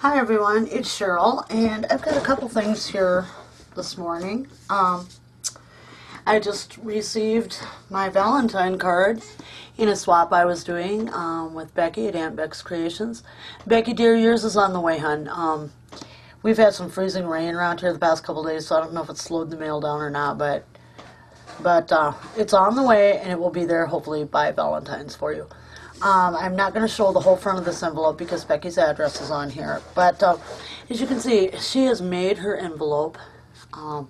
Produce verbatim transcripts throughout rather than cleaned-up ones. Hi everyone, it's Cheryl, and I've got a couple things here this morning. Um, I just received my Valentine card in a swap I was doing um, with Becky at Aunt Beck's Creations. Becky, dear, yours is on the way, hun. Um, we've had some freezing rain around here the past couple days, so I don't know if it slowed the mail down or not, but but uh, it's on the way, and it will be there hopefully by Valentine's for you. Um, I'm not going to show the whole front of this envelope because Becky's address is on here. But uh, as you can see, she has made her envelope. Um,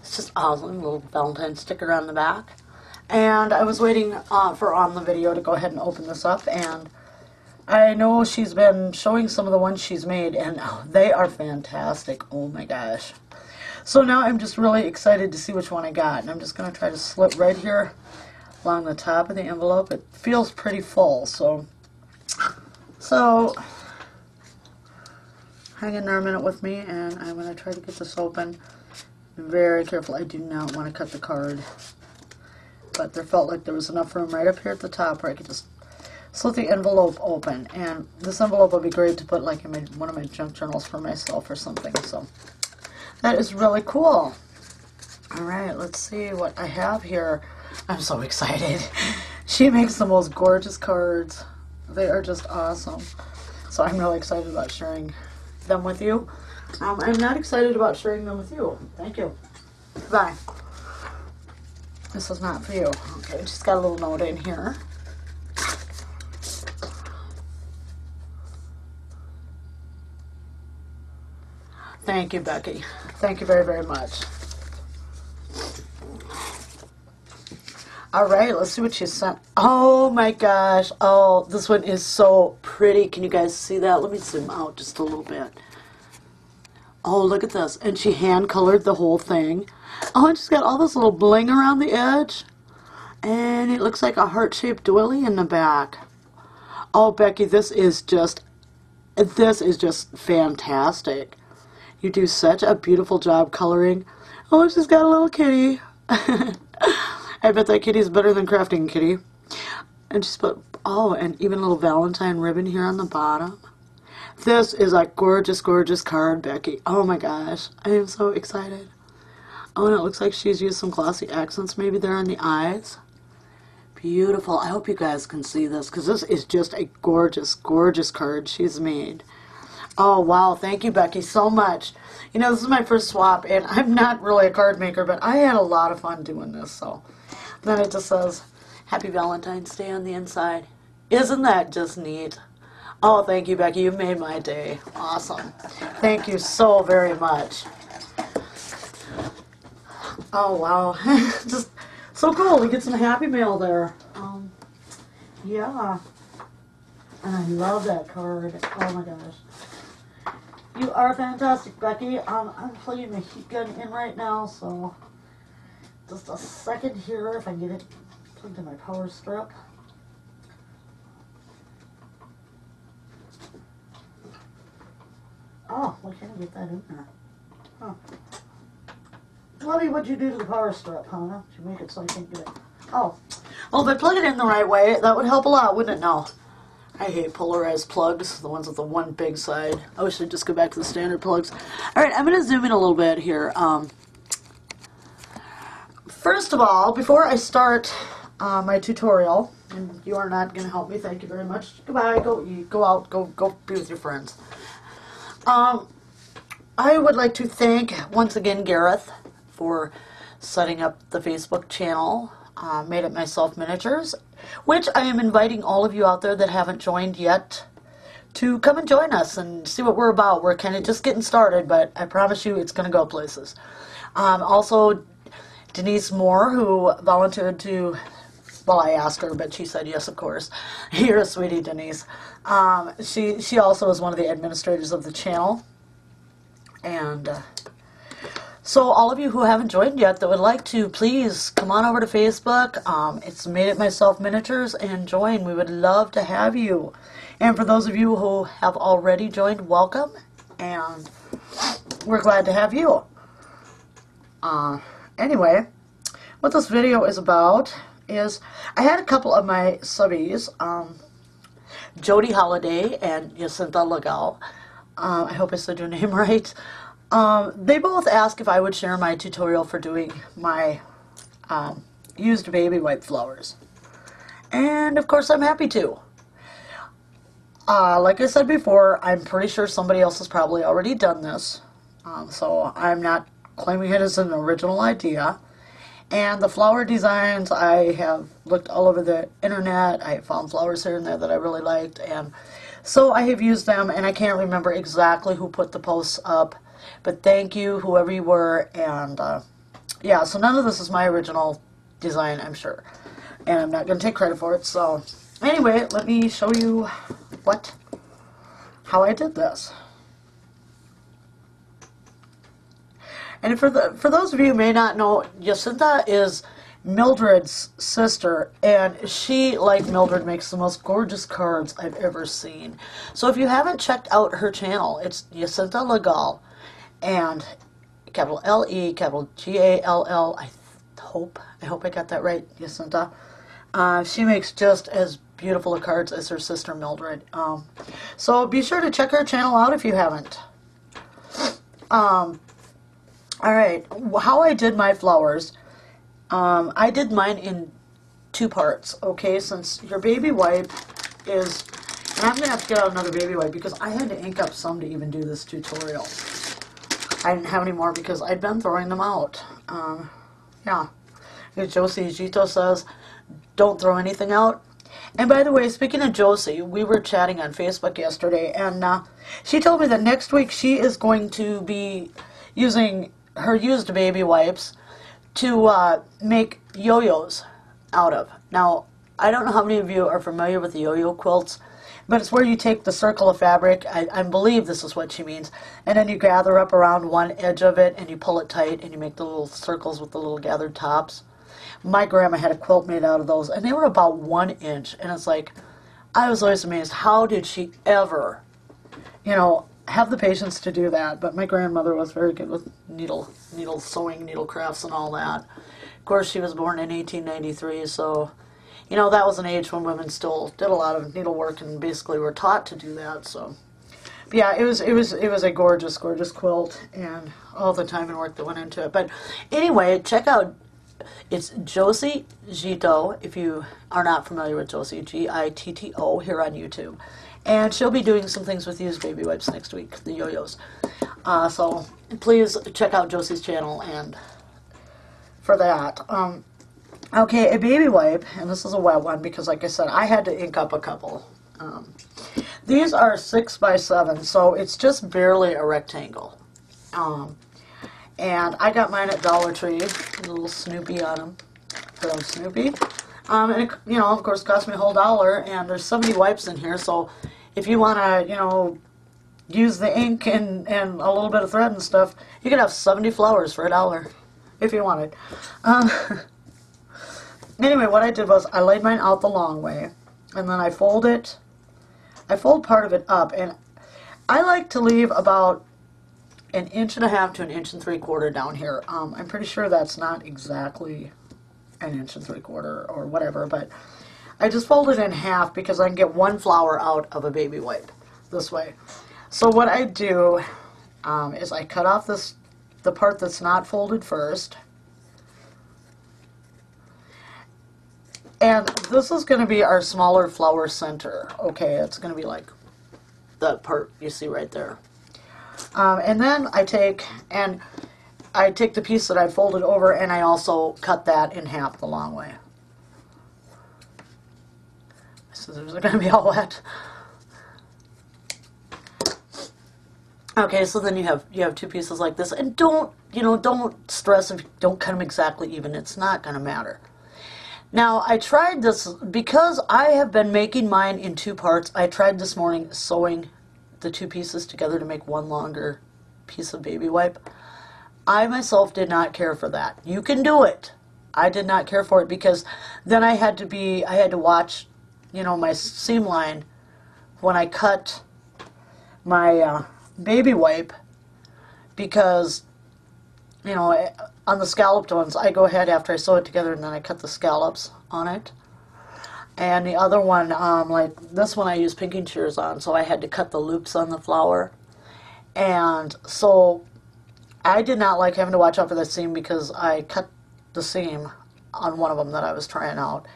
it's just awesome. A little Valentine sticker on the back. And I was waiting uh, for on the video to go ahead and open this up. And I know she's been showing some of the ones she's made. And oh, they are fantastic. Oh my gosh. So now I'm just really excited to see which one I got. And I'm just going to try to slip right here along the top of the envelope. It feels pretty full, so so hang in there a minute with me, and I'm going to try to get this open. I'm very careful. I do not want to cut the card, but there felt like there was enough room right up here at the top where I could just slit the envelope open, and this envelope would be great to put like in my, one of my junk journals for myself or something, so that is really cool. Alright, let's see what I have here. I'm so excited. She makes the most gorgeous cards. They are just awesome. So I'm really excited about sharing them with you. Um, I'm not excited about sharing them with you. Thank you. Bye. This is not for you. Okay, just got a little note in here. Thank you, Becky. Thank you very, very much. Alright, let's see what she sent. Oh my gosh. Oh, this one is so pretty. Can you guys see that? Let me zoom out just a little bit. Oh, look at this. And she hand colored the whole thing. Oh, and she's got all this little bling around the edge. And it looks like a heart-shaped doily in the back. Oh, Becky, this is just, this is just fantastic. You do such a beautiful job coloring. Oh, she's got a little kitty. I bet that kitty's better than Crafting Kitty. And she's put, oh, and even a little Valentine ribbon here on the bottom. This is a gorgeous, gorgeous card, Becky. Oh my gosh, I am so excited. Oh, and it looks like she's used some glossy accents maybe there on the eyes. Beautiful. I hope you guys can see this because this is just a gorgeous, gorgeous card she's made. Oh, wow. Thank you, Becky, so much. You know, this is my first swap, and I'm not really a card maker, but I had a lot of fun doing this, so. Then it just says, Happy Valentine's Day on the inside. Isn't that just neat? Oh, thank you, Becky. You made my day. Awesome. Thank you so very much. Oh, wow. Just so cool. We get some happy mail there. Um, yeah. And I love that card. Oh, my gosh. You are fantastic, Becky. Um, I'm plugging the heat gun in right now, so just a second here if I can get it plugged in my power strip. Oh, why can't I get that in there? Huh. Bloody, what'd you do to the power strip, huh? Did you make it so I can't get it? Oh. Well, if I plug it in the right way, that would help a lot, wouldn't it? No. I hate polarized plugs, the ones with the one big side. I wish I'd just go back to the standard plugs. Alright, I'm going to zoom in a little bit here. Um, first of all, before I start uh, my tutorial, and you are not going to help me, thank you very much. Goodbye, go eat, go out, go, go be with your friends. Um, I would like to thank, once again, Gareth for setting up the Facebook channel. Uh, Made It Myself Miniatures, which I am inviting all of you out there that haven't joined yet to come and join us and see what we're about. We're kind of just getting started, but I promise you it's going to go places. Um, also, Denise Moore, who volunteered to, well, I asked her, but she said yes, of course. You're a sweetie, Denise. Um, she, she also is one of the administrators of the channel. And Uh, So all of you who haven't joined yet that would like to, please come on over to Facebook. Um, it's Made It Myself Miniatures, and join. We would love to have you. And for those of you who have already joined, welcome. And we're glad to have you. Uh, anyway, what this video is about is I had a couple of my subbies, um, Jody Holiday and Jacinta Legault, Um, I hope I said your name right. Um, they both asked if I would share my tutorial for doing my um, used baby wipe flowers. And of course I'm happy to. Uh, like I said before, I'm pretty sure somebody else has probably already done this. Um, so I'm not claiming it as an original idea. And the flower designs, I have looked all over the internet. I found flowers here and there that I really liked. And so I have used them, and I can't remember exactly who put the posts up. But thank you, whoever you were. And uh, yeah, so none of this is my original design, I'm sure. And I'm not going to take credit for it. So anyway, let me show you what, how I did this. And for the for those of you who may not know, Jacinta is Mildred's sister, and she, like Mildred, makes the most gorgeous cards I've ever seen. So if you haven't checked out her channel, it's Jacinta Legault, and capital L E, capital G A L L, I hope, I hope I got that right, Jacinta. Uh, she makes just as beautiful of cards as her sister Mildred. Um, so be sure to check her channel out if you haven't. Um... Alright, how I did my flowers, um, I did mine in two parts, okay, since your baby wipe is, and I'm going to have to get out another baby wipe because I had to ink up some to even do this tutorial. I didn't have any more because I'd been throwing them out. Um, yeah, Josie Gitto says, don't throw anything out. And by the way, speaking of Josie, we were chatting on Facebook yesterday, and uh, she told me that next week she is going to be using her used baby wipes to uh, make yo-yos out of. Now, I don't know how many of you are familiar with the yo-yo quilts, but it's where you take the circle of fabric, I, I believe this is what she means, and then you gather up around one edge of it and you pull it tight and you make the little circles with the little gathered tops. My grandma had a quilt made out of those, and they were about one inch, and it's like, I was always amazed, how did she ever, you know, have the patience to do that, but my grandmother was very good with needle needle sewing, needle crafts and all that. Of course, she was born in eighteen ninety-three, so, you know, that was an age when women still did a lot of needlework and basically were taught to do that, so. But yeah, it was, it was, it was a gorgeous, gorgeous quilt, and all the time and work that went into it. But anyway, check out, it's Josie Gitto, if you are not familiar with Josie, G I T T O, here on YouTube. And she'll be doing some things with used baby wipes next week, the yo-yos. Uh, so please check out Josie's channel and for that. Um, okay, a baby wipe, and this is a wet one because, like I said, I had to ink up a couple. Um, these are six by seven, so it's just barely a rectangle. Um, and I got mine at Dollar Tree, a little Snoopy on them, from Snoopy. Um, and it, you know, of course, cost me a whole dollar, and there's so many wipes in here, so if you want to, you know, use the ink and, and a little bit of thread and stuff, you can have seventy flowers for a dollar, if you wanted. Um, anyway, what I did was I laid mine out the long way, and then I fold it, I fold part of it up, and I like to leave about an inch and a half to an inch and three quarter down here. Um, I'm pretty sure that's not exactly an inch and three quarter or whatever, but I just fold it in half because I can get one flower out of a baby wipe this way. So what I do um, is I cut off this the part that's not folded first, and this is going to be our smaller flower center. Okay, it's going to be like that part you see right there, um, and then I take and I take the piece that I folded over, and I also cut that in half the long way. My scissors are going to be all wet. Okay, so then you have you have two pieces like this, and don't you know don't stress if you don't cut them exactly even. It's not going to matter. Now I tried this because I have been making mine in two parts. I tried this morning sewing the two pieces together to make one longer piece of baby wipe. I myself did not care for that. You can do it. I did not care for it because then I had to be, I had to watch, you know, my seam line when I cut my uh, baby wipe because, you know, on the scalloped ones, I go ahead after I sew it together and then I cut the scallops on it. And the other one, um, like this one I use pinking shears on, so I had to cut the loops on the flower. And so I did not like having to watch out for that seam because I cut the seam on one of them that I was trying out.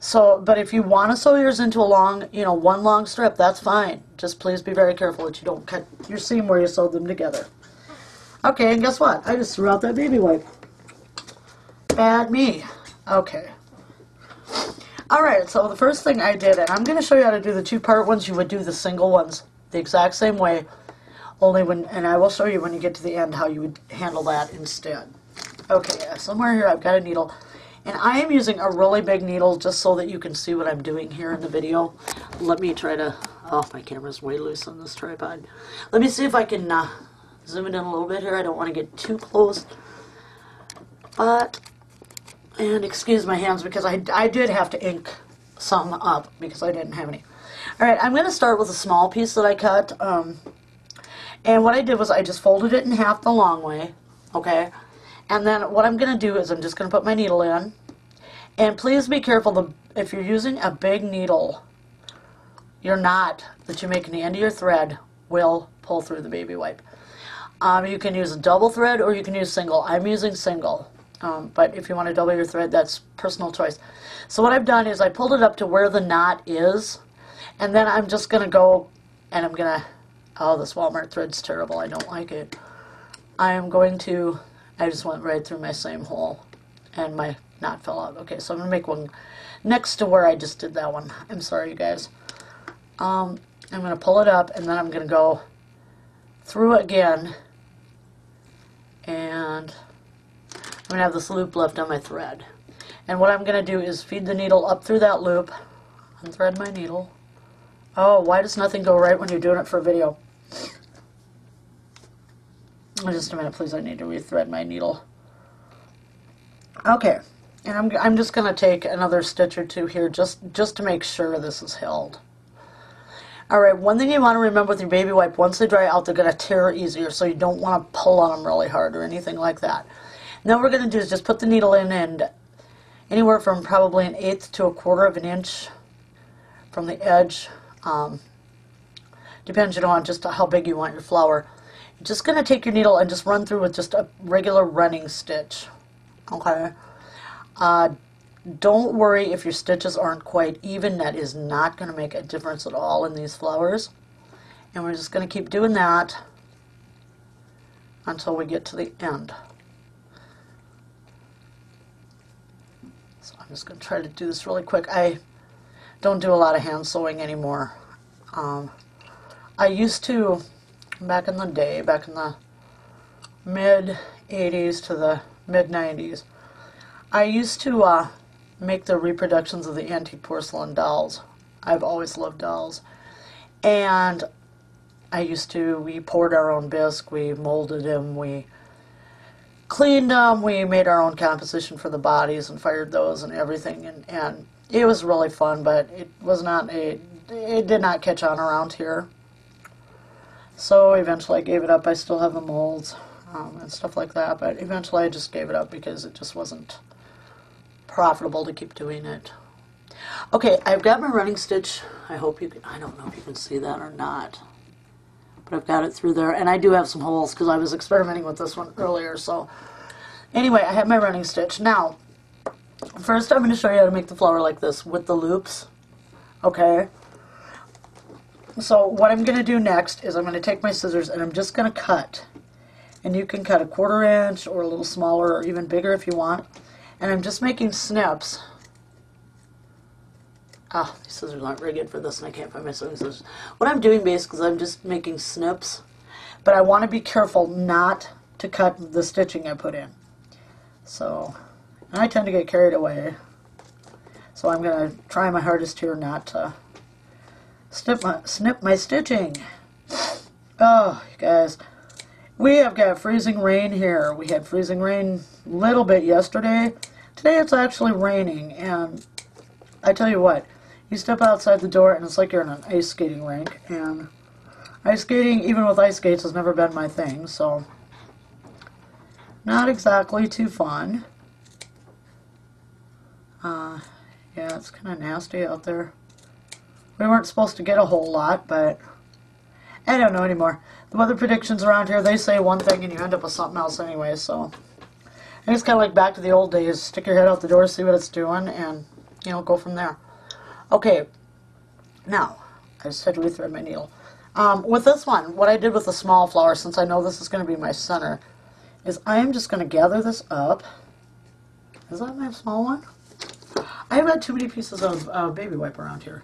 So, but if you want to sew yours into a long, you know, one long strip, that's fine. Just please be very careful that you don't cut your seam where you sewed them together. Okay, and guess what? I just threw out that baby wipe. Bad me. Okay. Alright, so the first thing I did, and I'm going to show you how to do the two-part ones. You would do the single ones the exact same way, only when, and I will show you when you get to the end how you would handle that instead. Okay, somewhere here I've got a needle. And I am using a really big needle just so that you can see what I'm doing here in the video. Let me try to... Oh, my camera's way loose on this tripod. Let me see if I can uh, zoom it in a little bit here. I don't want to get too close. But... And excuse my hands because I, I did have to ink some up because I didn't have any. Alright, I'm going to start with a small piece that I cut. Um, and what I did was I just folded it in half the long way. Okay? And then what I'm going to do is I'm just going to put my needle in. And please be careful the, if you're using a big needle, your knot that you make in the end of your thread will pull through the baby wipe. Um, you can use a double thread or you can use single. I'm using single. Um, but if you want to double your thread, that's personal choice. So what I've done is I pulled it up to where the knot is. And then I'm just going to go and I'm going to... Oh, this Walmart thread's terrible. I don't like it. I am going to... I just went right through my same hole and my knot fell out. Okay, so I'm going to make one next to where I just did that one. I'm sorry, you guys. Um, I'm going to pull it up and then I'm going to go through again. And I'm going to have this loop left on my thread. And what I'm going to do is feed the needle up through that loop. Unthread my needle. Oh, why does nothing go right when you're doing it for a video? Just a minute, please. I need to rethread my needle. Okay, and I'm I'm just gonna take another stitch or two here, just just to make sure this is held. All right. One thing you want to remember with your baby wipe, once they dry out, they're gonna tear easier, so you don't want to pull on them really hard or anything like that. Now what we're gonna do is just put the needle in, and anywhere from probably an eighth to a quarter of an inch from the edge, um, depends, you know, on just how big you want your flower. Just going to take your needle and just run through with just a regular running stitch. Okay. Uh, don't worry if your stitches aren't quite even. That is not going to make a difference at all in these flowers. And we're just going to keep doing that until we get to the end. So I'm just going to try to do this really quick. I don't do a lot of hand sewing anymore. Um, I used to... Back in the day, back in the mid eighties to the mid nineties, I used to uh, make the reproductions of the antique porcelain dolls. I've always loved dolls. And I used to, we poured our own bisque, we molded them, we cleaned them, we made our own composition for the bodies and fired those and everything. And, and it was really fun, but it was not a, it did not catch on around here. So eventually I gave it up. I still have the molds um, and stuff like that, but eventually I just gave it up because it just wasn't profitable to keep doing it. Okay, I've got my running stitch. I hope you can, I don't know if you can see that or not, but I've got it through there, and I do have some holes because I was experimenting with this one earlier. So anyway, I have my running stitch. Now, first I'm going to show you how to make the flower like this with the loops. Okay. So what I'm going to do next is I'm going to take my scissors and I'm just going to cut. And you can cut a quarter inch or a little smaller or even bigger if you want. And I'm just making snips. Ah, oh, these scissors aren't very good for this and I can't find my sewing scissors. What I'm doing basically is I'm just making snips. But I want to be careful not to cut the stitching I put in. So, and I tend to get carried away. So I'm going to try my hardest here not to... Snip my, snip my stitching. Oh, you guys. We have got freezing rain here. We had freezing rain a little bit yesterday. Today it's actually raining, and I tell you what, you step outside the door and it's like you're in an ice skating rink, and ice skating, even with ice skates, has never been my thing, so not exactly too fun. Uh, yeah, it's kind of nasty out there. We weren't supposed to get a whole lot, but... I don't know anymore. The weather predictions around here, they say one thing and you end up with something else anyway, so. I guess kind of like back to the old days. Stick your head out the door, see what it's doing, and, you know, go from there. Okay. Now, I just had to rethread my needle. Um, with this one, what I did with the small flower, since I know this is going to be my center, is I am just going to gather this up. Is that my small one? I have had too many pieces of uh, baby wipe around here.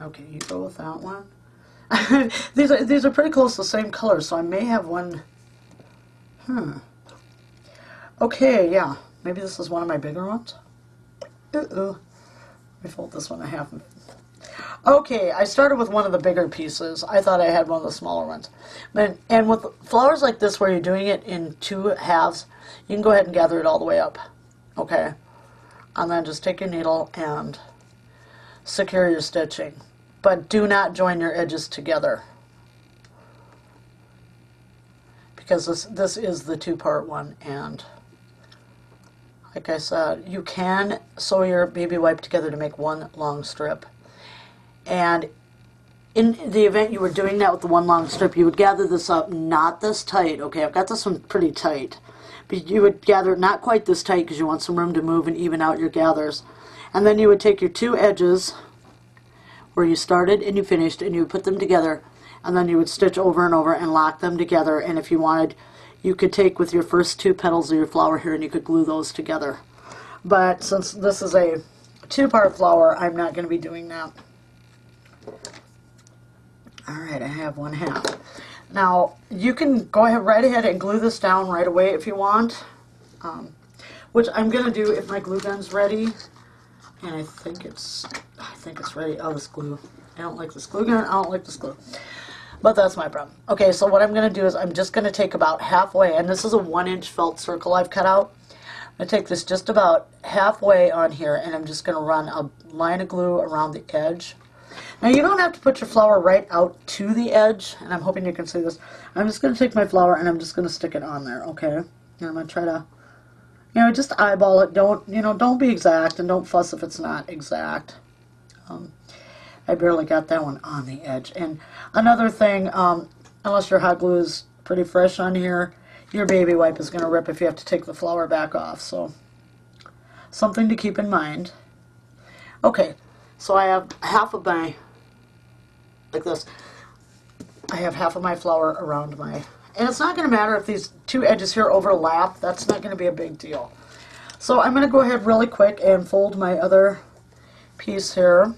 Okay, you go with that one. these, are, these are pretty close to the same color, so I may have one. Hmm. Okay, yeah. Maybe this is one of my bigger ones. Uh-oh. Let me fold this one in half. Okay, I started with one of the bigger pieces. I thought I had one of the smaller ones. And, and with flowers like this where you're doing it in two halves, you can go ahead and gather it all the way up. Okay. And then just take your needle and secure your stitching. But do not join your edges together. Because this, this is the two-part one, and like I said, you can sew your baby wipe together to make one long strip. And in the event you were doing that with the one long strip, you would gather this up not this tight. Okay, I've got this one pretty tight. But you would gather it not quite this tight because you want some room to move and even out your gathers. And then you would take your two edges where you started and you finished, and you would put them together. And then you would stitch over and over and lock them together. And if you wanted, you could take with your first two petals of your flower here and you could glue those together. But since this is a two-part flower, I'm not going to be doing that. Alright, I have one half. Now, you can go ahead right ahead and glue this down right away if you want, um, which I'm going to do if my glue gun's ready. And I think it's, I think it's ready. Oh, this glue. I don't like this glue gun. I don't like this glue. But that's my problem. Okay, so what I'm going to do is I'm just going to take about halfway, and this is a one-inch felt circle I've cut out. I'm going to take this just about halfway on here, and I'm just going to run a line of glue around the edge. Now, you don't have to put your flower right out to the edge, and I'm hoping you can see this. I'm just going to take my flower, and I'm just going to stick it on there, okay? And I'm going to try to, you know, just eyeball it. Don't, you know, don't be exact, and don't fuss if it's not exact. Um, I barely got that one on the edge. And another thing, um, unless your hot glue is pretty fresh on here, your baby wipe is going to rip if you have to take the flower back off. So, something to keep in mind. Okay. So I have half of my, like this, I have half of my flower around my, and it's not going to matter if these two edges here overlap, that's not going to be a big deal. So I'm going to go ahead really quick and fold my other piece here.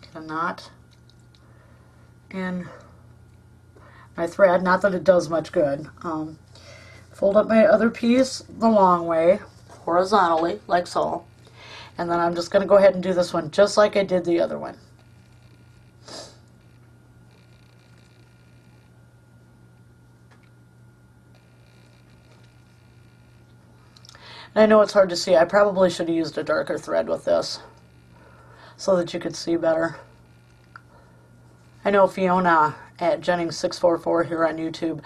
Get a knot in my thread, not that it does much good. Um, fold up my other piece the long way, horizontally, like so. And then I'm just going to go ahead and do this one just like I did the other one. And I know it's hard to see. I probably should have used a darker thread with this so that you could see better. I know Fiona at Jennings six four four here on YouTube,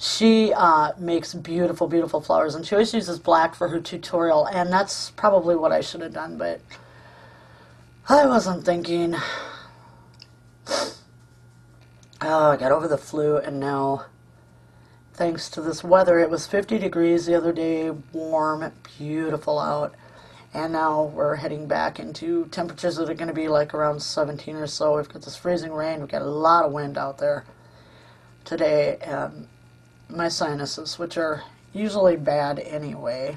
she uh, makes beautiful, beautiful flowers, and she always uses black for her tutorial, and that's probably what I should have done, but I wasn't thinking. Oh, I got over the flu, and now, thanks to this weather, it was fifty degrees the other day, warm, beautiful out, and now we're heading back into temperatures that are going to be like around seventeen or so. We've got this freezing rain, we've got a lot of wind out there today, and my sinuses, which are usually bad anyway,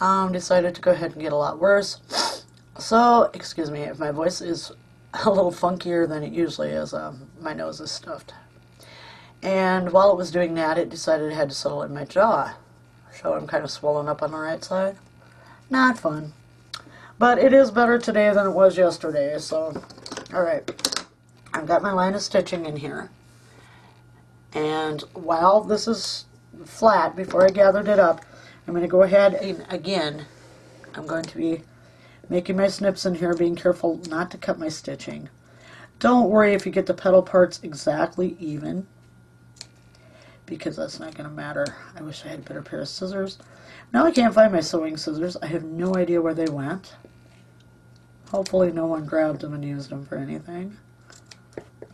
um, decided to go ahead and get a lot worse. So, excuse me if my voice is a little funkier than it usually is. Um, my nose is stuffed. And while it was doing that, it decided it had to settle in my jaw. So I'm kind of swollen up on the right side. Not fun. But it is better today than it was yesterday, so alright. I've got my line of stitching in here. And while this is flat, before I gathered it up, I'm going to go ahead and, again, I'm going to be making my snips in here, being careful not to cut my stitching. Don't worry if you get the petal parts exactly even, because that's not going to matter. I wish I had a better pair of scissors. Now I can't find my sewing scissors. I have no idea where they went. Hopefully no one grabbed them and used them for anything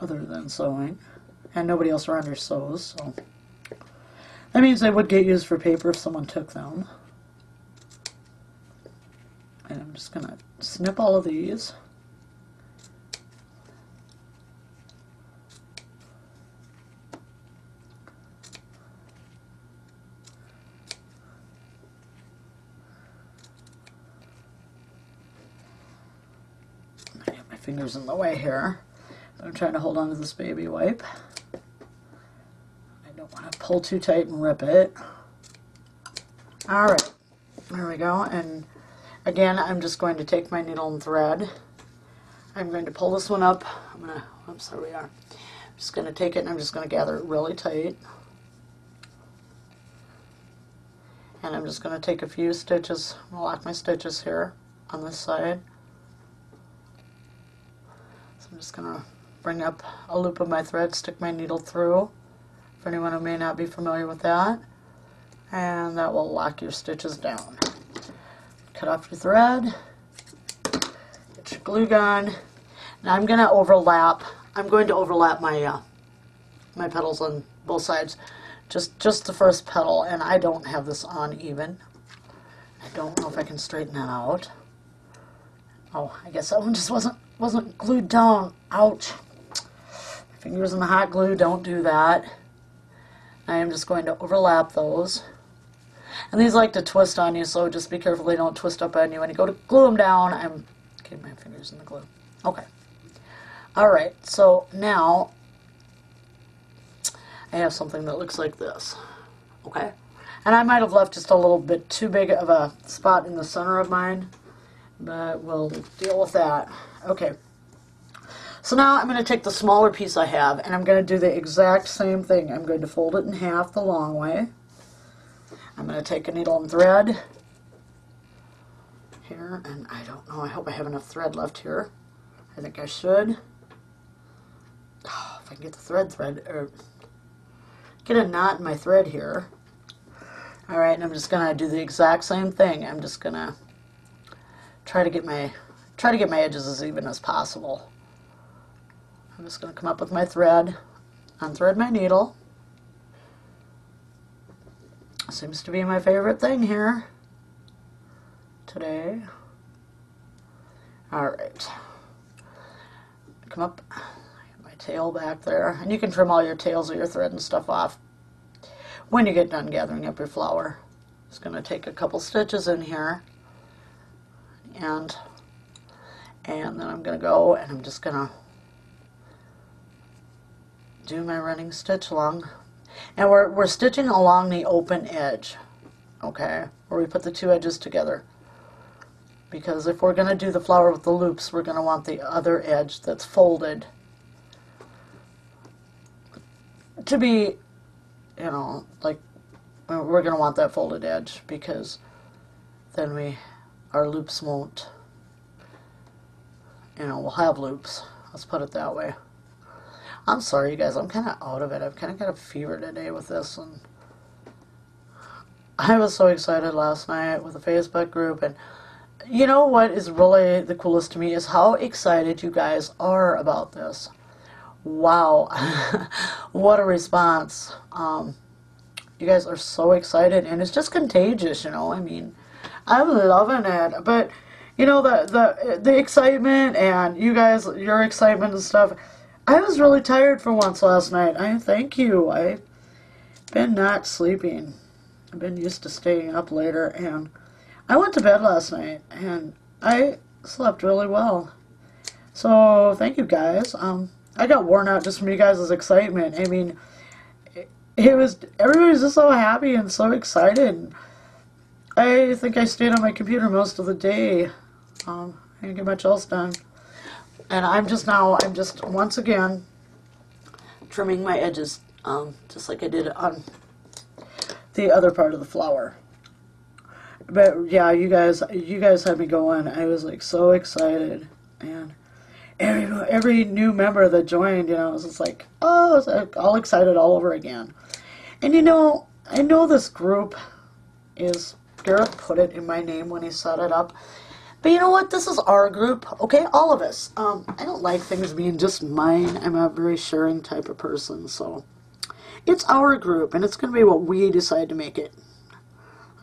other than sewing. And nobody else around here sews, so that means they would get used for paper if someone took them. And I'm just gonna snip all of these. Fingers in the way here, but I'm trying to hold on to this baby wipe. I don't want to pull too tight and rip it. Alright, there we go, and again I'm just going to take my needle and thread. I'm going to pull this one up. I'm going to, oops, there we are. I'm just going to take it and I'm just going to gather it really tight. And I'm just going to take a few stitches, I'm going to lock my stitches here on this side. I'm just going to bring up a loop of my thread, stick my needle through, for anyone who may not be familiar with that, and that will lock your stitches down. Cut off your thread, get your glue gun. Now I'm going to overlap, I'm going to overlap my uh, my petals on both sides, just, just the first petal, and I don't have this on even. I don't know if I can straighten that out. Oh, I guess that one just wasn't wasn't glued down. Ouch. Fingers in the hot glue, don't do that. I am just going to overlap those. And these like to twist on you, so just be careful they don't twist up on you. When you go to glue them down, I'm getting my fingers in the glue. Okay. Alright, so now I have something that looks like this. Okay. And I might have left just a little bit too big of a spot in the center of mine, but we'll deal with that. Okay, so now I'm going to take the smaller piece I have and I'm going to do the exact same thing. I'm going to fold it in half the long way. I'm going to take a needle and thread here, and I don't know, I hope I have enough thread left here. I think I should. Oh, if I can get the thread thread, or get a knot in my thread here. Alright, and I'm just going to do the exact same thing. I'm just going to try to get my try to get my edges as even as possible. I'm just going to come up with my thread, unthread my needle. Seems to be my favorite thing here today. Alright, come up, get my tail back there, and you can trim all your tails or your thread and stuff off when you get done gathering up your flower. Just going to take a couple stitches in here, and and then I'm going to go and I'm just going to do my running stitch along, and we're, we're stitching along the open edge, okay, where we put the two edges together, because if we're going to do the flower with the loops, we're going to want the other edge that's folded to be, you know, like, we're going to want that folded edge, because then we, our loops won't, you know, we'll have loops. Let's put it that way. I'm sorry, you guys. I'm kind of out of it. I've kind of got a fever today with this, and I was so excited last night with the Facebook group. And you know what is really the coolest to me is how excited you guys are about this. Wow, what a response! Um, you guys are so excited, and it's just contagious. You know, I mean, I'm loving it, but you know, the, the the excitement and you guys, your excitement and stuff. I was really tired for once last night. I thank you. I've been not sleeping. I've been used to staying up later, and I went to bed last night and I slept really well. So thank you guys. Um, I got worn out just from you guys' excitement. I mean, it, it was, everybody's just so happy and so excited. I think I stayed on my computer most of the day. Um, I didn't get much else done. And I'm just now, I'm just once again trimming my edges, um, just like I did on the other part of the flower. But yeah, you guys, you guys had me going. I was like so excited. And every, every new member that joined, you know, I was just like, oh, I was like all excited all over again. And you know, I know this group is... Gareth put it in my name when he set it up. But you know what? This is our group, okay? All of us. Um, I don't like things being just mine. I'm a very sharing type of person, so it's our group, and it's going to be what we decide to make it.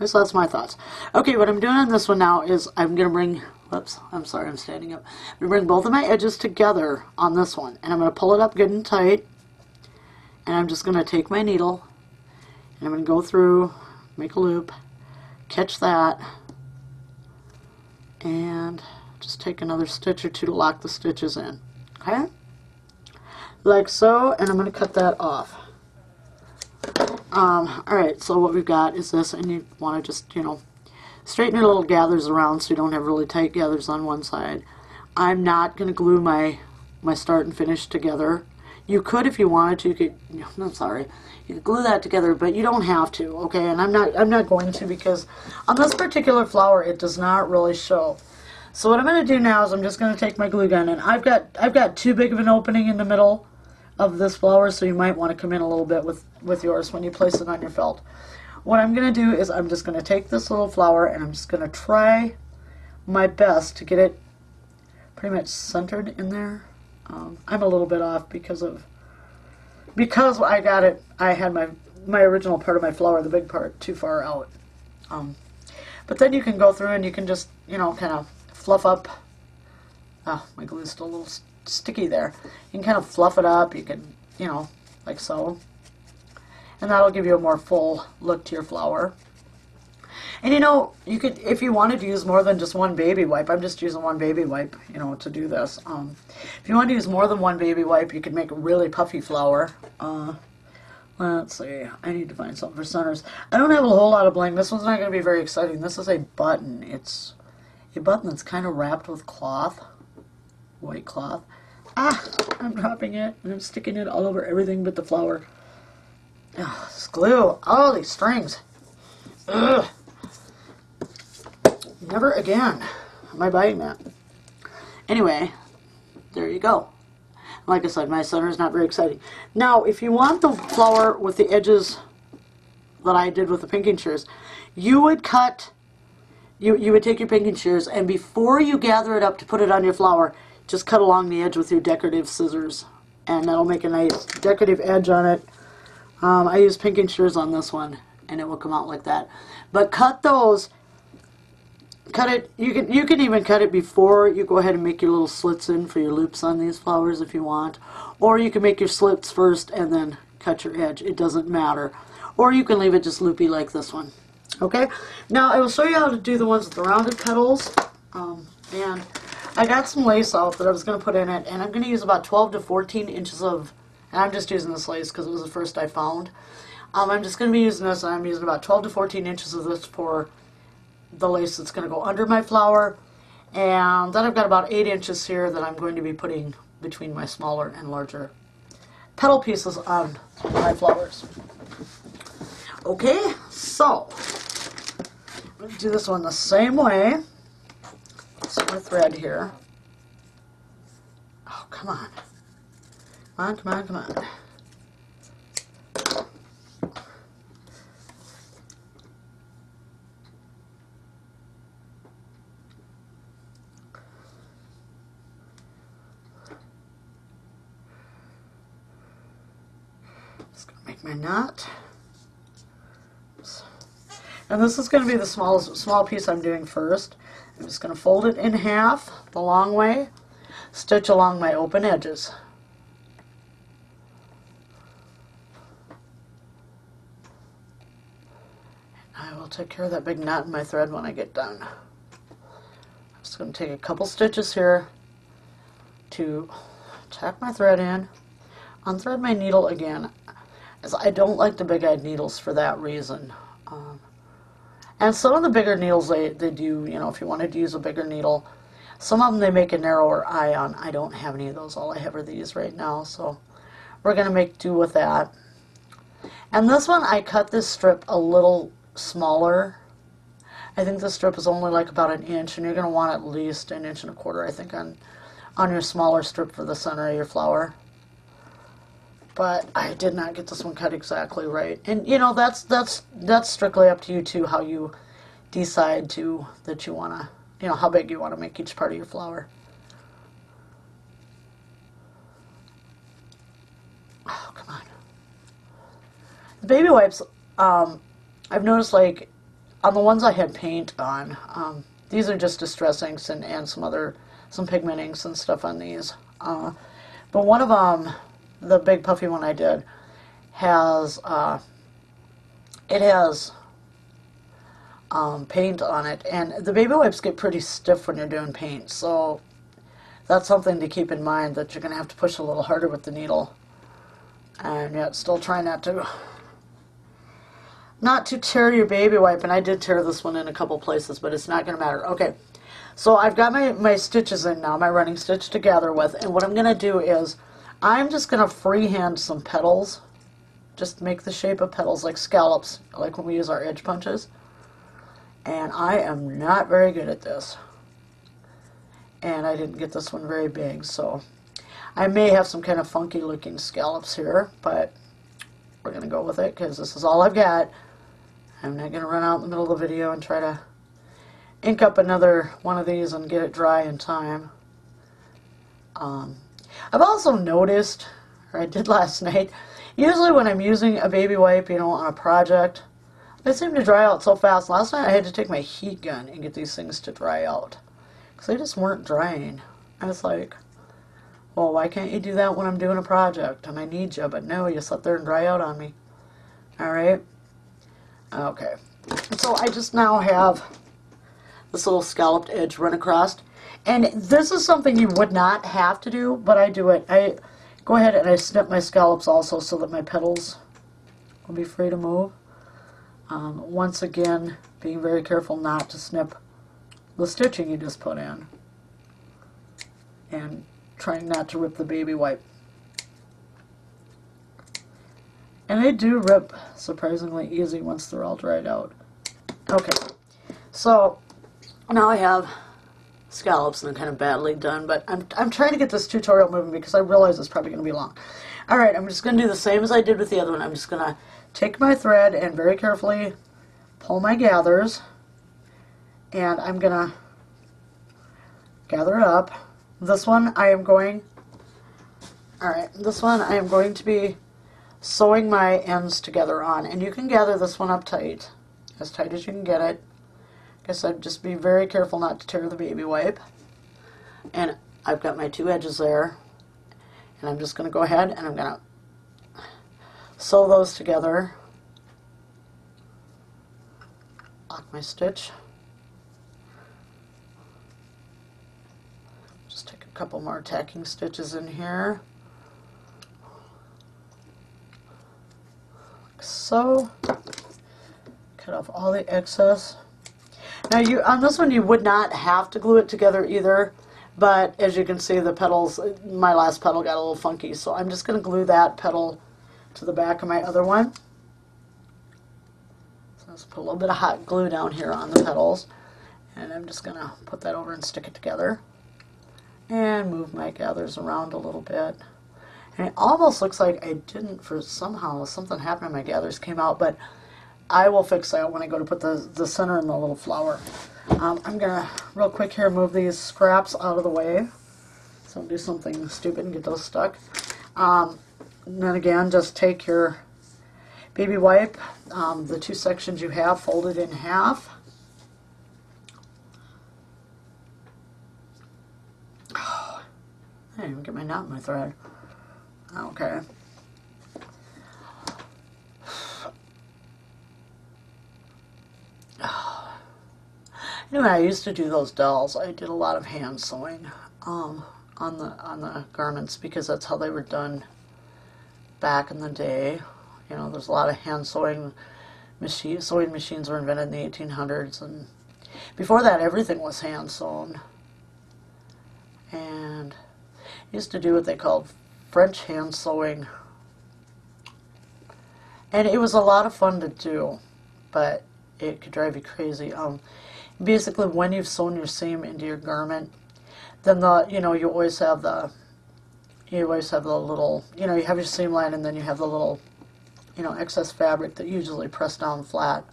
So that's my thoughts. Okay, what I'm doing on this one now is I'm going to bring... Whoops, I'm sorry, I'm standing up. I'm going to bring both of my edges together on this one. And I'm going to pull it up good and tight. And I'm just going to take my needle. And I'm going to go through, make a loop, catch that. And just take another stitch or two to lock the stitches in. Okay? Like so, and I'm going to cut that off. Um, alright, so what we've got is this, and you want to just, you know, straighten your little gathers around so you don't have really tight gathers on one side. I'm not going to glue my my start and finish together. You could if you wanted to. You could, I'm sorry, you could glue that together, but you don't have to, okay? And I'm not, I'm not going to, because on this particular flower it does not really show. So what I'm going to do now is I'm just going to take my glue gun, and I've got, I've got too big of an opening in the middle of this flower, so you might want to come in a little bit with, with yours when you place it on your felt. What I'm going to do is I'm just going to take this little flower and I'm just going to try my best to get it pretty much centered in there. Um, I'm a little bit off because of, because I got it, I had my, my original part of my flower, the big part, too far out. Um, but then you can go through and you can just, you know, kind of fluff up. Oh, my glue's still a little sticky there. You can kind of fluff it up, you can, you know, like so. And that'll give you a more full look to your flower. And you know, you could, if you wanted to use more than just one baby wipe, I'm just using one baby wipe, you know, to do this. Um, if you want to use more than one baby wipe, you could make a really puffy flower. Uh, let's see, I need to find something for centers. I don't have a whole lot of bling. This one's not going to be very exciting. This is a button. It's a button that's kind of wrapped with cloth, white cloth. Ah, I'm dropping it, and I'm sticking it all over everything but the flower. Ugh, this glue, all these strings. Ugh. Never again am I buying that. Anyway, there you go. Like I said, my center is not very exciting. Now, if you want the flower with the edges that I did with the pinking shears, you would cut, you, you would take your pinking shears, and before you gather it up to put it on your flower, just cut along the edge with your decorative scissors, and that'll make a nice decorative edge on it. Um, I use pinking shears on this one, and it will come out like that. But cut those. Cut it. You can you can even cut it before you go ahead and make your little slits in for your loops on these flowers if you want, or you can make your slits first and then cut your edge. It doesn't matter. Or you can leave it just loopy like this one. Okay. Now I will show you how to do the ones with the rounded petals. Um, and I got some lace out that I was going to put in it, and I'm going to use about twelve to fourteen inches of. And I'm just using this lace because it was the first I found. Um, I'm just going to be using this, and I'm using about twelve to fourteen inches of this for the lace that's going to go under my flower. And then I've got about eight inches here that I'm going to be putting between my smaller and larger petal pieces on my flowers. Okay, so I'm going to do this one the same way. Some more thread here. Oh, come on. Come on, come on, come on. Just gonna make my knot. Oops. And this is gonna be the smallest small piece I'm doing first. I'm just gonna fold it in half the long way, stitch along my open edges. Take care of that big knot in my thread when I get done. I'm just going to take a couple stitches here to tack my thread in, unthread my needle again, as I don't like the big-eyed needles for that reason. Um, and some of the bigger needles they, they do, you know, if you wanted to use a bigger needle, some of them they make a narrower eye on. I don't have any of those. All I have are these right now, so we're going to make do with that. And this one, I cut this strip a little smaller. I think the strip is only like about an inch, and you're going to want at least an inch and a quarter, I think, on on your smaller strip for the center of your flower. But I did not get this one cut exactly right, and you know that's that's that's strictly up to you too, how you decide to that you want to you know, how big you want to make each part of your flower. Oh, come on. The baby wipes, um, I've noticed, like, on the ones I had paint on, um, these are just distress inks and, and some other, some pigment inks and stuff on these. Uh, but one of them, the big puffy one I did, has, uh, it has um, paint on it. And the baby wipes get pretty stiff when you're doing paint, so that's something to keep in mind, that you're going to have to push a little harder with the needle. And yet still try not to, not to tear your baby wipe. And I did tear this one in a couple places, but it's not going to matter. Okay, so I've got my, my stitches in now, my running stitch to gather with. And what I'm going to do is I'm just going to freehand some petals. Just make the shape of petals, like scallops, like when we use our edge punches. And I am not very good at this. And I didn't get this one very big, so I may have some kind of funky looking scallops here, but we're going to go with it because this is all I've got. I'm not going to run out in the middle of the video and try to ink up another one of these and get it dry in time. Um, I've also noticed, or I did last night, usually when I'm using a baby wipe, you know, on a project, they seem to dry out so fast. Last night I had to take my heat gun and get these things to dry out because they just weren't drying. I was like, well, why can't you do that when I'm doing a project and I need you? But no, you sit there and dry out on me. All right. Okay. So I just now have this little scalloped edge run across. And this is something you would not have to do, but I do it. I go ahead and I snip my scallops also so that my petals will be free to move. Um, once again, being very careful not to snip the stitching you just put in. And trying not to rip the baby wipe. And they do rip surprisingly easy once they're all dried out. Okay, so now I have scallops and they're kind of badly done, but I'm, I'm trying to get this tutorial moving because I realize it's probably going to be long. Alright, I'm just going to do the same as I did with the other one. I'm just going to take my thread and very carefully pull my gathers, and I'm going to gather it up. This one I am going, alright, this one I am going to be sewing my ends together on. And you can gather this one up tight, as tight as you can get it. Like I said, just be very careful not to tear the baby wipe. And I've got my two edges there. And I'm just going to go ahead and I'm going to sew those together. Lock my stitch. Couple more tacking stitches in here, like so. Cut off all the excess. Now, you on this one you would not have to glue it together either, but as you can see, the petals, my last petal got a little funky, so I'm just going to glue that petal to the back of my other one. So let's put a little bit of hot glue down here on the petals, and I'm just going to put that over and stick it together. And move my gathers around a little bit. And it almost looks like I didn't, for somehow something happened and my gathers came out, but I will fix that when I go to put the, the center in the little flower. Um, I'm going to, real quick here, move these scraps out of the way. So do something stupid and get those stuck. Um, and then again, just take your baby wipe, um, the two sections you have, fold it in half. I didn't even get my knot in my thread. Okay. Anyway, I used to do those dolls. I did a lot of hand sewing um, on the on the garments because that's how they were done back in the day. You know, there's a lot of hand sewing machine sewing machines were invented in the eighteen hundreds, and before that, everything was hand sewn. And used to do what they called French hand sewing, and it was a lot of fun to do, but it could drive you crazy. Um, basically, when you've sewn your seam into your garment, then the you know you always have the you always have the little you know you have your seam line, and then you have the little you know excess fabric that you usually press down flat,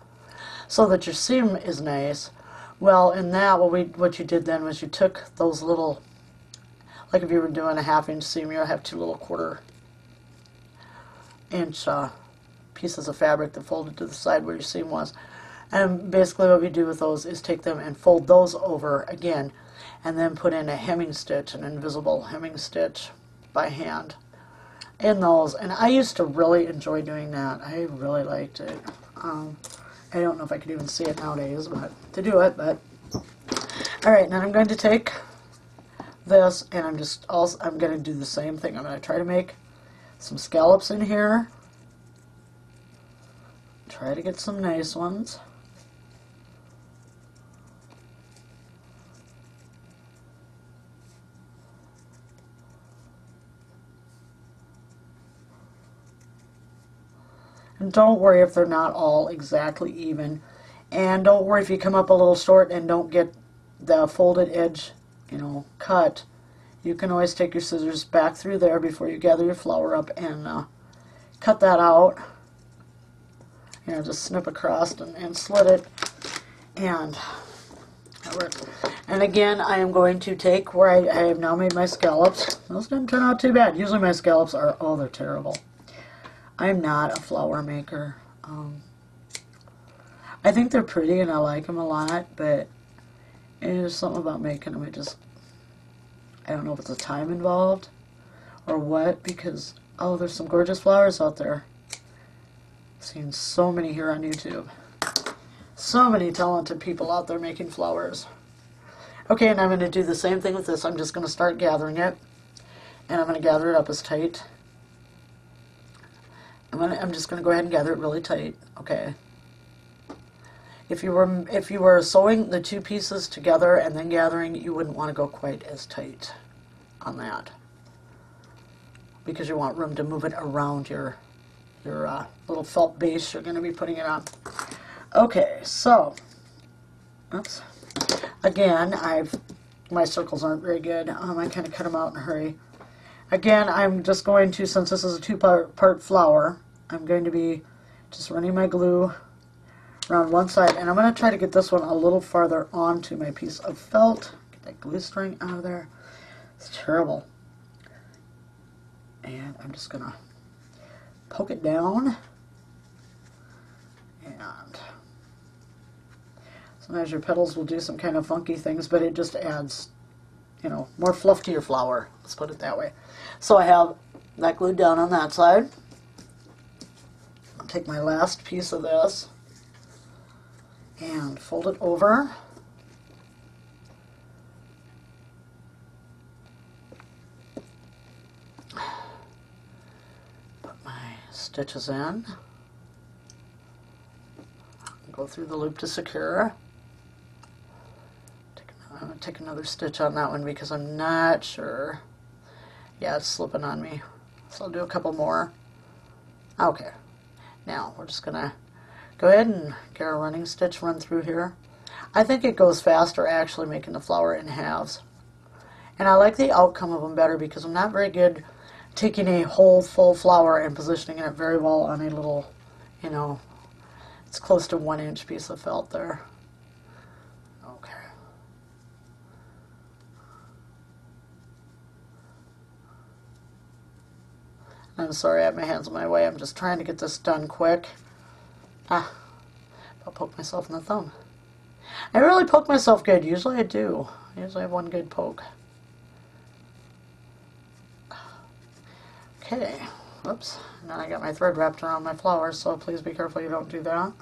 so that your seam is nice. Well, in that, what we what you did then was you took those little, like if you were doing a half inch seam, you'll have two little quarter inch uh, pieces of fabric that folded to the side where your seam was. And basically what we do with those is take them and fold those over again and then put in a hemming stitch, an invisible hemming stitch by hand in those. And I used to really enjoy doing that. I really liked it. Um, I don't know if I could even see it nowadays, but to do it, but alright, now I'm going to take this and I'm just also I'm going to do the same thing. I'm going to try to make some scallops in here. Try to get some nice ones. And don't worry if they're not all exactly even. And don't worry if you come up a little short and don't get the folded edge, you know, cut. You can always take your scissors back through there before you gather your flour up and uh, cut that out. You know, just snip across and, and slit it. And that works. And again, I am going to take where I, I have now made my scallops. Those didn't turn out too bad. Usually my scallops are, oh, they're terrible. I'm not a flower maker. Um, I think they're pretty and I like them a lot, but there's something about making them. I just, I don't know if it's the time involved or what, because, oh, there's some gorgeous flowers out there. I've seen so many here on YouTube. So many talented people out there making flowers. Okay, and I'm going to do the same thing with this. I'm just going to start gathering it, and I'm going to gather it up as tight. I'm, gonna, I'm just going to go ahead and gather it really tight. Okay. If you were if you were sewing the two pieces together and then gathering, you wouldn't want to go quite as tight on that, because you want room to move it around your your uh, little felt base you're going to be putting it on. Okay, so oops. Again, I've my circles aren't very good. Um, I kind of cut them out in a hurry. Again, I'm just going to, since this is a two-part part flower, I'm going to be just running my glue around one side, and I'm going to try to get this one a little farther onto my piece of felt. Get that glue string out of there. It's terrible. And I'm just going to poke it down. And sometimes your petals will do some kind of funky things, but it just adds, you know, more fluff to your flower. Let's put it that way. So I have that glued down on that side. I'll take my last piece of this and fold it over. Put my stitches in. Go through the loop to secure. I'm going to take another stitch on that one because I'm not sure. Yeah, it's slipping on me. So I'll do a couple more. Okay. Now we're just going to go ahead and get our running stitch run through here. I think it goes faster actually making the flower in halves. And I like the outcome of them better because I'm not very good taking a whole full flower and positioning it very well on a little, you know, it's close to one inch piece of felt there. I'm sorry, I have my hands in my way. I'm just trying to get this done quick. Ah, I'll poke myself in the thumb. I really poke myself good. Usually I do. Usually I have one good poke. Okay, whoops. Now I got my thread wrapped around my flower, so please be careful you don't do that.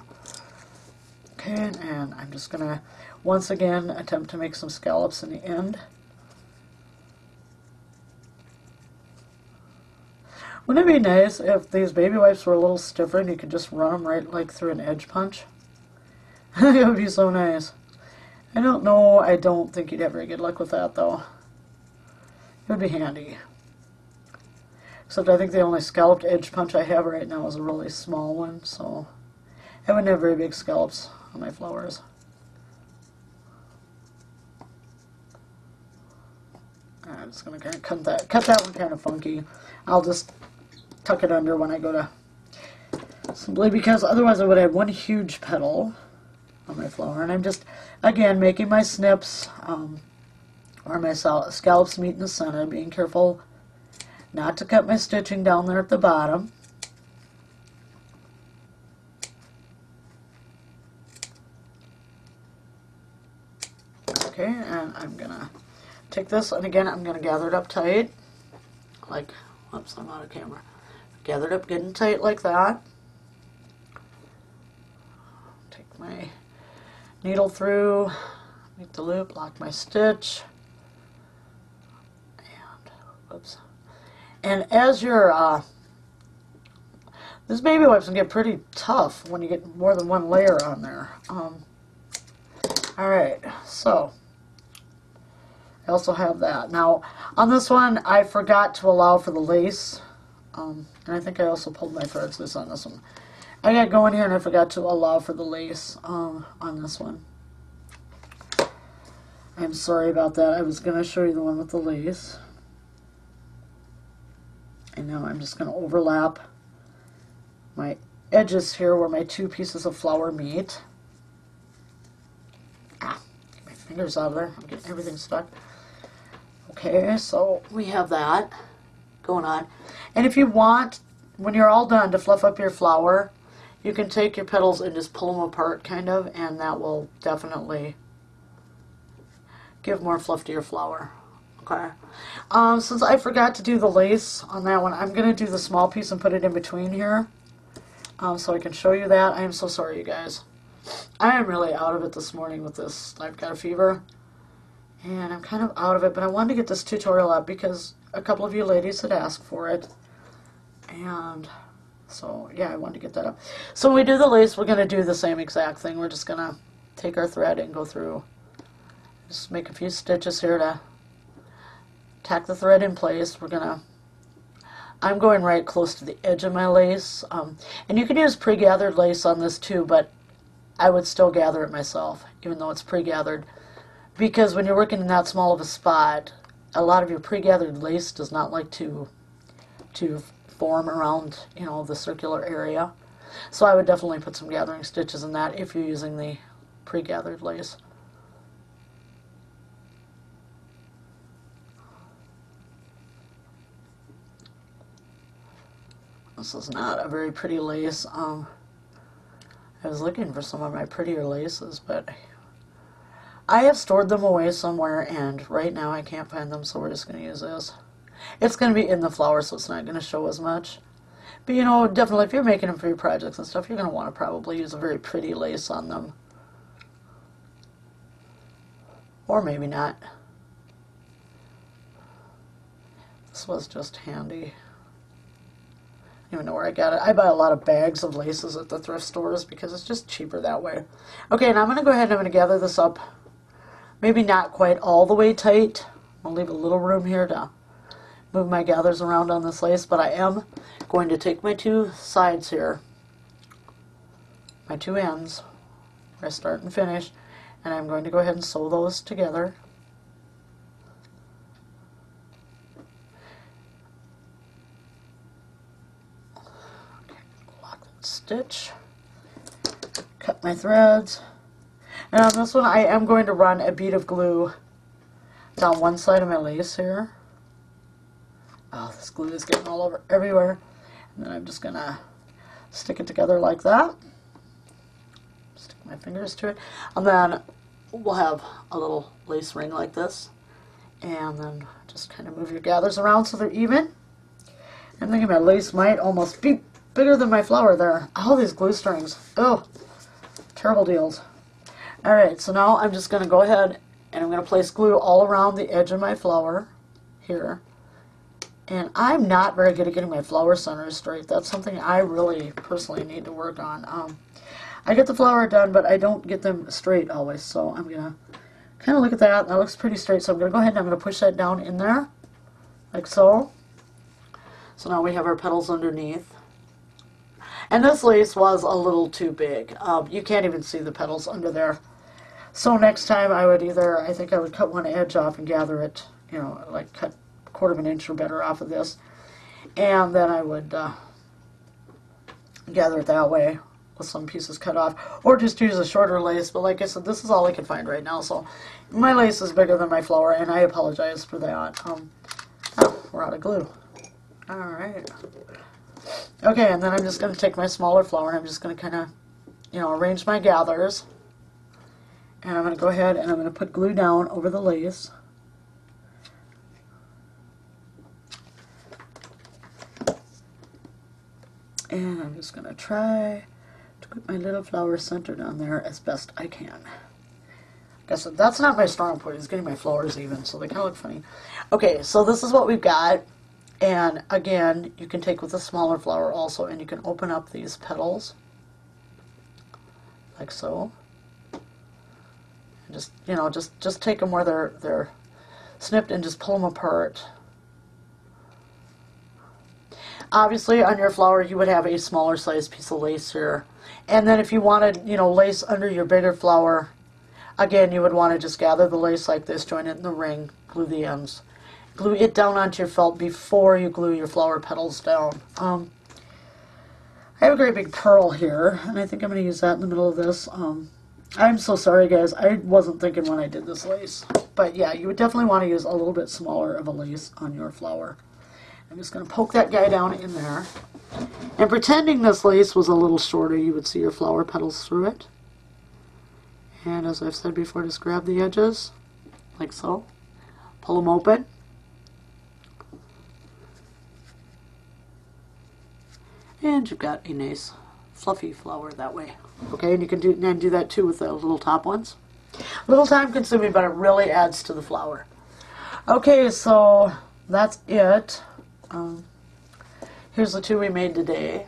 Okay, and I'm just going to, once again, attempt to make some scallops in the end. Wouldn't it be nice if these baby wipes were a little stiffer and you could just run them right like through an edge punch? It would be so nice. I don't know. I don't think you'd have very good luck with that, though. It would be handy. Except I think the only scalloped edge punch I have right now is a really small one, so I wouldn't have very big scallops on my flowers. I'm just going to kind of cut that, cut that one kind of funky. I'll just tuck it under when I go to, simply because otherwise I would have one huge petal. on my flower. And I'm just, again, making my snips um, or my scallops meet in the center. I'm being careful not to cut my stitching down there at the bottom. Okay, and I'm going to take this, and again, I'm going to gather it up tight, like, whoops, I'm out of camera. Gather it up good and tight like that. Take my needle through, make the loop, lock my stitch, and, whoops. And as you're, uh, this baby wipes can get pretty tough when you get more than one layer on there. Um, Alright, so I also have that. Now, on this one, I forgot to allow for the lace. Um, and I think I also pulled my threads loose on this one. I got going here and I forgot to allow for the lace um, on this one. I'm sorry about that. I was going to show you the one with the lace. And now I'm just going to overlap my edges here where my two pieces of flower meet. Fingers out of there. I'm getting everything stuck. Okay, so we have that going on. And if you want, when you're all done, to fluff up your flower, you can take your petals and just pull them apart, kind of, and that will definitely give more fluff to your flower. Okay. Um, since I forgot to do the lace on that one, I'm going to do the small piece and put it in between here um, so I can show you that. I am so sorry, you guys. I am really out of it this morning with this. I've got a fever, and I'm kind of out of it, but I wanted to get this tutorial up because a couple of you ladies had asked for it, and so, yeah, I wanted to get that up. So when we do the lace, we're going to do the same exact thing. We're just going to take our thread and go through, just make a few stitches here to tack the thread in place. We're going to I'm going right close to the edge of my lace, um, and you can use pre-gathered lace on this too, but I would still gather it myself, even though it's pre-gathered, because when you're working in that small of a spot, a lot of your pre-gathered lace does not like to to form around, you know, the circular area. So I would definitely put some gathering stitches in that if you're using the pre-gathered lace. This is not a very pretty lace. Um, I was looking for some of my prettier laces, but I have stored them away somewhere, and right now I can't find them, so we're just going to use this. It's going to be in the flower, so it's not going to show as much. But, you know, definitely if you're making them for your projects and stuff, you're going to want to probably use a very pretty lace on them. Or maybe not. This was just handy. I don't even know where I got it. I buy a lot of bags of laces at the thrift stores because it's just cheaper that way. Okay, and I'm going to go ahead and I'm going to gather this up. Maybe not quite all the way tight. I'll leave a little room here to move my gathers around on this lace, but I am going to take my two sides here, my two ends, where I start and finish, and I'm going to go ahead and sew those together. Stitch, cut my threads, and on this one I am going to run a bead of glue down one side of my lace here. Oh, this glue is getting all over everywhere. And then I'm just gonna stick it together like that, stick my fingers to it, and then we'll have a little lace ring like this, and then just kind of move your gathers around so they're even. I'm thinking my lace might almost be bigger than my flower there. All these glue strings. Oh, terrible deals. Alright, so now I'm just going to go ahead and I'm going to place glue all around the edge of my flower here. And I'm not very good at getting my flower centers straight. That's something I really personally need to work on. Um, I get the flower done, but I don't get them straight always. So I'm going to kind of look at that. That looks pretty straight. So I'm going to go ahead and I'm going to push that down in there, like so. So now we have our petals underneath. And this lace was a little too big. Um, you can't even see the petals under there. So next time I would either, I think I would cut one edge off and gather it, you know, like cut a quarter of an inch or better off of this. And then I would uh, gather it that way. with some pieces cut off, or just use a shorter lace. But like I said, this is all I can find right now, so my lace is bigger than my flower, and I apologize for that. Um, oh, we're out of glue. Alright. Okay, and then I'm just going to take my smaller flower, and I'm just going to kind of, you know, arrange my gathers. And I'm going to go ahead and I'm going to put glue down over the lace. And I'm just going to try to put my little flower centered on there as best I can. Okay, so that's not my strong point, is getting my flowers even, so they kind of look funny. Okay, so this is what we've got. And again, you can take with a smaller flower also, and you can open up these petals, like so. And just, you know, just, just take them where they're, they're snipped and just pull them apart. Obviously, on your flower, you would have a smaller size piece of lace here. And then if you wanted, you know, lace under your bigger flower, again, you would want to just gather the lace like this, join it in the ring, glue the ends. Glue it down onto your felt before you glue your flower petals down. Um, I have a great big pearl here, and I think I'm going to use that in the middle of this. Um, I'm so sorry, guys. I wasn't thinking when I did this lace. But, yeah, you would definitely want to use a little bit smaller of a lace on your flower. I'm just going to poke that guy down in there. And pretending this lace was a little shorter, you would see your flower petals through it. And as I've said before, just grab the edges, like so. Pull them open. And you've got a nice fluffy flower that way. Okay, and you can do, and do that too with the little top ones. A little time consuming, but it really adds to the flower. Okay, so that's it. Um, here's the two we made today.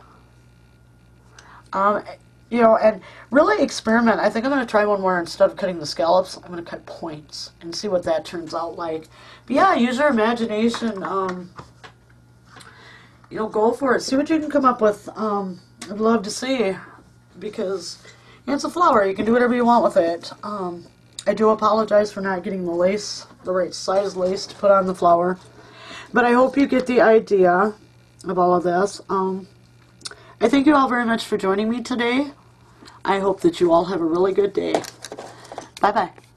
Um, you know, and really experiment. I think I'm going to try one more. Instead of cutting the scallops, I'm going to cut points and see what that turns out like. But yeah, use your imagination. Um... You know, go for it. See what you can come up with. Um, I'd love to see, because you know, it's a flower. You can do whatever you want with it. Um, I do apologize for not getting the lace, the right size lace to put on the flower. But I hope you get the idea of all of this. Um, I thank you all very much for joining me today. I hope that you all have a really good day. Bye-bye.